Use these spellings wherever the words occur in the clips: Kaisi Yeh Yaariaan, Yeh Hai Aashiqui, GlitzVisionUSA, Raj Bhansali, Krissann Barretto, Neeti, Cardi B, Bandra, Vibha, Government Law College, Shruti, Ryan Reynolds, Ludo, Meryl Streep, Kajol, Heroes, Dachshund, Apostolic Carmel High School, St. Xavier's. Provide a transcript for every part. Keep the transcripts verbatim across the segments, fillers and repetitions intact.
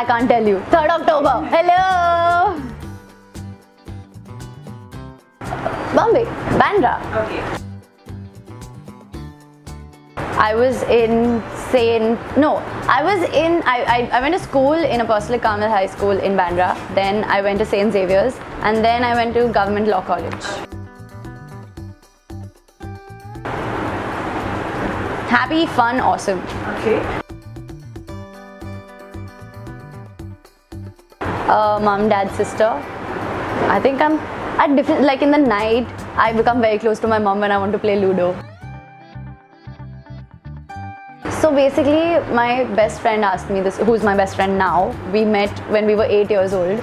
I can't tell you. third of October. Hello. Bombay. Bandra. Okay. I was in Saint No. I was in. I, I, I went to school in Apostolic Carmel High School in Bandra. Then I went to Saint Xavier's. And then I went to Government Law College. Happy, fun, awesome. Okay. Uh, mom, dad, sister. I think I'm at different, like in the night, I become very close to my mom when I want to play Ludo. So basically, my best friend asked me this, who's my best friend now. We met when we were eight years old.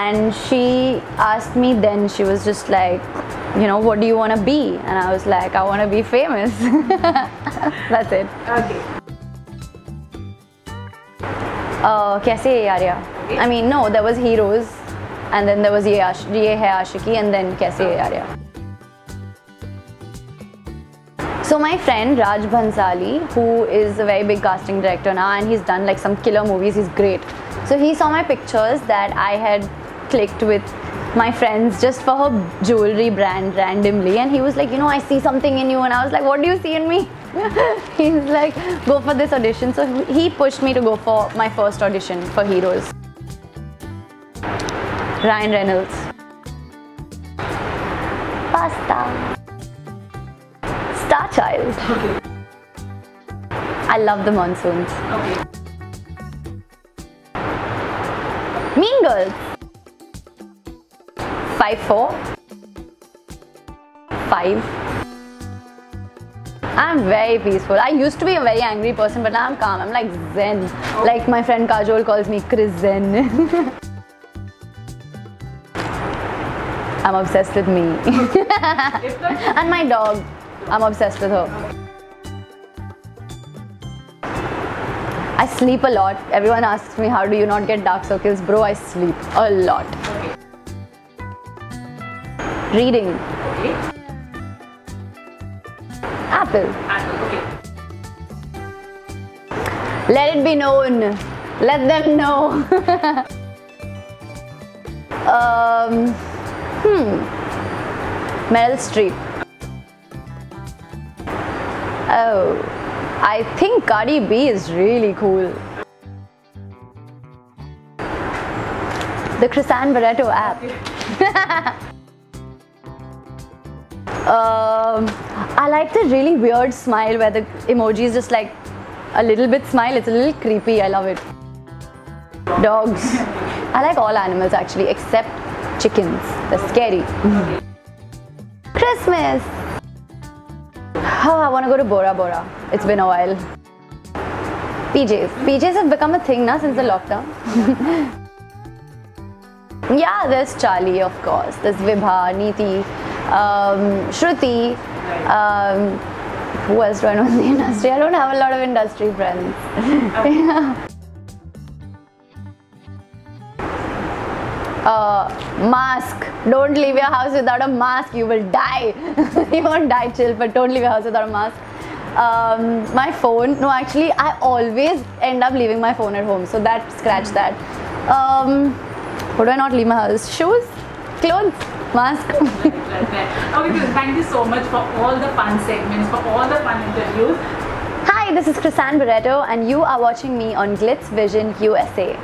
And she asked me then, she was just like, you know, what do you want to be? And I was like, I want to be famous. That's it. Okay. Uh, Kaisi Yeh Yaariaan. Okay. I mean, no, there was Heroes, and then there was Yeh Hai Aashiqui, and then Kaisi Yeh Yaariaan. So my friend Raj Bhansali, who is a very big casting director now, and he's done like some killer movies, he's great. So he saw my pictures that I had clicked with my friends just for her jewelry brand randomly, and he was like, you know, I see something in you, and I was like, what do you see in me? He's like, go for this audition. So he pushed me to go for my first audition for Heroes. Ryan Reynolds. Pasta. Star Child. Okay. I love the monsoons. Okay. Mean Girls. five four five. I'm very peaceful. I used to be a very angry person, but now I'm calm. I'm like zen. Okay. Like my friend Kajol calls me Krissann. I'm obsessed with me. And my dog. I'm obsessed with her. I sleep a lot. Everyone asks me, how do you not get dark circles? Bro, I sleep a lot. Okay. Reading. Okay. Apple. Apple, okay. Let it be known. Let them know. um, hmm. Meryl Streep. Oh. I think Cardi B is really cool. The Krissann Barretto app. um, I like the really weird smile where the emoji is just like a little bit smile. It's a little creepy. I love it. Dogs. I like all animals actually except chickens. They're scary. Christmas. Oh, I want to go to Bora Bora. It's been a while. P Js. P Js have become a thing now since the lockdown. Yeah, there's Charlie, of course. There's Vibha, Neeti, um, Shruti. Um, who else do I know in the industry? I don't have a lot of industry friends. Yeah. Uh, mask. Don't leave your house without a mask. You will die. You won't die, chill, but don't leave your house without a mask. Um, my phone. No, actually, I always end up leaving my phone at home. So that, scratch that. Um, what do I not leave my house? Shoes, clothes, mask. Right, right, right. Okay, thank you so much for all the fun segments, for all the fun interviews. Hi, this is Krissann Barretto, and you are watching me on Glitz Vision U S A.